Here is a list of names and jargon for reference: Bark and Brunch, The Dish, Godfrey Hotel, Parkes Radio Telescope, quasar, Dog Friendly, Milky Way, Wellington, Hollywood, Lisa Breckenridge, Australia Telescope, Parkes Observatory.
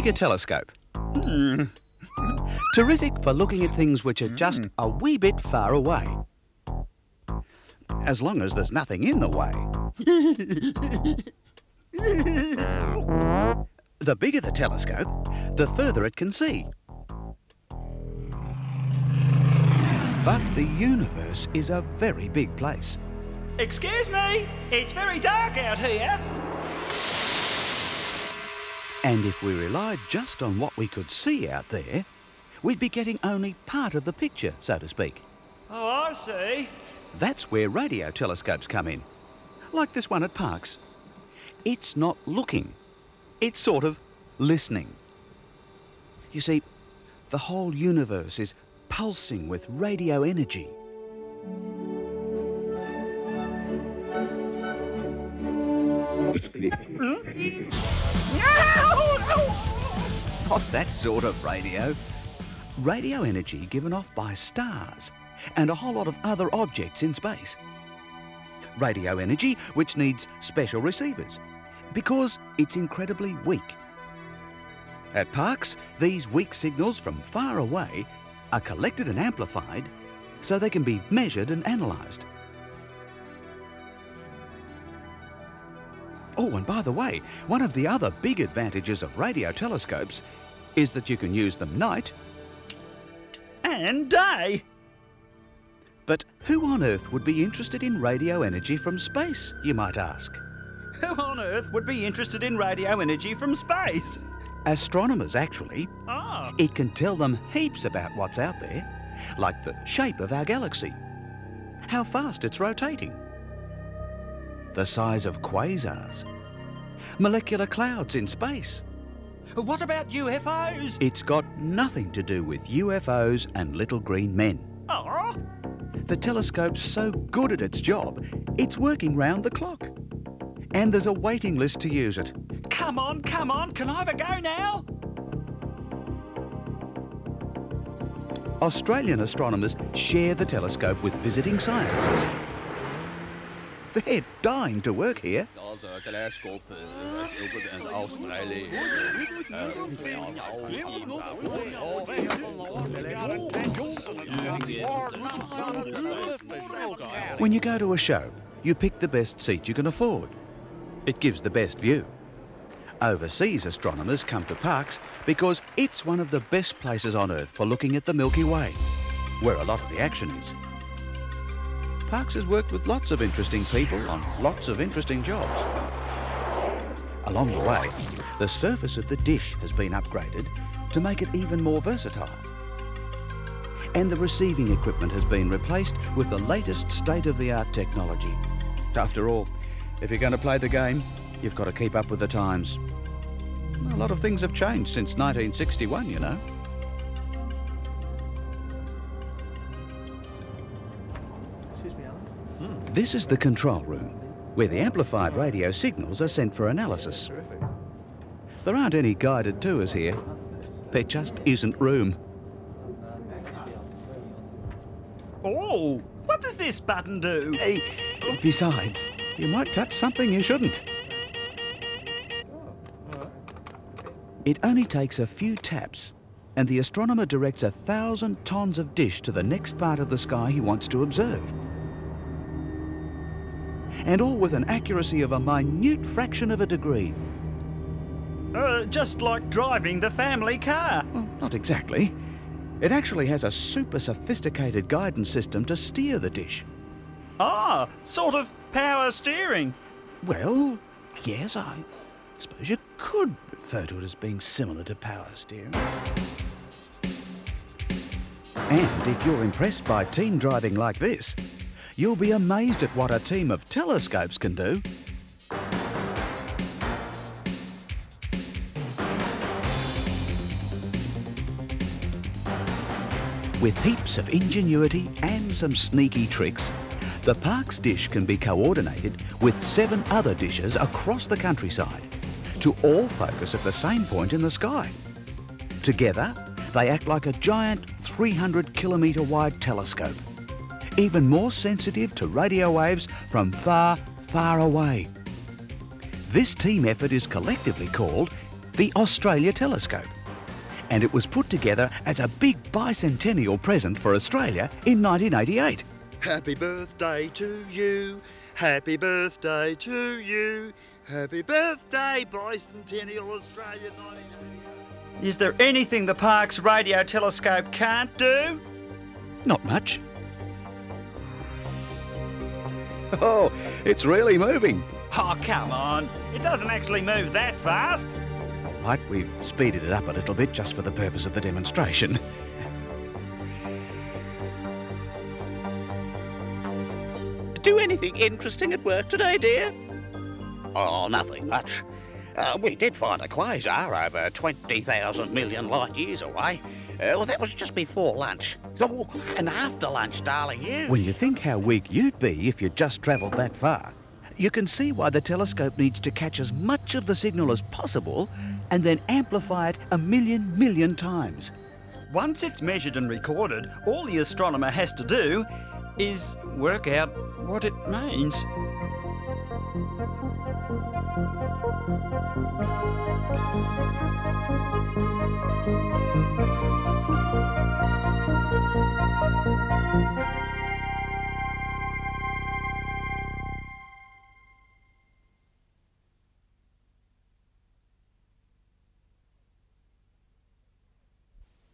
Tiger Telescope. Terrific for looking at things which are just a wee bit far away. As long as there's nothing in the way. The bigger the telescope, the further it can see. But the universe is a very big place. Excuse me, it's very dark out here. And if we relied just on what we could see out there, we'd be getting only part of the picture, so to speak. Oh, I see. That's where radio telescopes come in, like this one at Parkes. It's not looking, it's sort of listening. You see, the whole universe is pulsing with radio energy. Not that sort of radio. Radio energy given off by stars and a whole lot of other objects in space. Radio energy which needs special receivers because it's incredibly weak. At Parkes, these weak signals from far away are collected and amplified so they can be measured and analysed. Oh, and by the way, one of the other big advantages of radio telescopes is that you can use them night and day. But who on earth would be interested in radio energy from space, you might ask? Who on earth would be interested in radio energy from space? Astronomers, actually. Oh. It can tell them heaps about what's out there, like the shape of our galaxy, how fast it's rotating, the size of quasars, molecular clouds in space. What about UFOs? It's got nothing to do with UFOs and little green men. Oh. The telescope's so good at its job, it's working round the clock. And there's a waiting list to use it. Come on, come on, can I have a go now? Australian astronomers share the telescope with visiting scientists. They're dying to work here. When you go to a show, you pick the best seat you can afford. It gives the best view. Overseas astronomers come to Parkes because it's one of the best places on Earth for looking at the Milky Way, where a lot of the action is. Parkes has worked with lots of interesting people on lots of interesting jobs. Along the way, the surface of the dish has been upgraded to make it even more versatile. And the receiving equipment has been replaced with the latest state-of-the-art technology. After all, if you're going to play the game, you've got to keep up with the times. A lot of things have changed since 1961, you know. This is the control room, where the amplified radio signals are sent for analysis. There aren't any guided tours here. There just isn't room. Oh, what does this button do? Besides, you might touch something you shouldn't. It only takes a few taps, and the astronomer directs 1,000 tons of dish to the next part of the sky he wants to observe. And all with an accuracy of a minute fraction of a degree. Just like driving the family car. Well, not exactly. It actually has a super sophisticated guidance system to steer the dish. Ah, sort of power steering. Well, yes, I suppose you could refer to it as being similar to power steering. And if you're impressed by team driving like this, you'll be amazed at what a team of telescopes can do. With heaps of ingenuity and some sneaky tricks, the Parkes dish can be coordinated with 7 other dishes across the countryside to all focus at the same point in the sky. Together, they act like a giant 300-kilometre wide telescope, even more sensitive to radio waves from far, far away. This team effort is collectively called the Australia Telescope, and it was put together as a big bicentennial present for Australia in 1988. Happy birthday to you, happy birthday to you, happy birthday Bicentennial Australia 1988. Is there anything the Parkes Radio Telescope can't do? Not much. Oh, it's really moving. Oh, come on. It doesn't actually move that fast. All right, we've speeded it up a little bit just for the purpose of the demonstration. Do anything interesting at work today, dear? Oh, nothing much. We did find a quasar over 20,000 million light years away. Well, that was just before lunch. Oh, and after lunch, darling, you... When you think how weak you'd be if you just travelled that far, you can see why the telescope needs to catch as much of the signal as possible and then amplify it a million times. Once it's measured and recorded, all the astronomer has to do is work out what it means.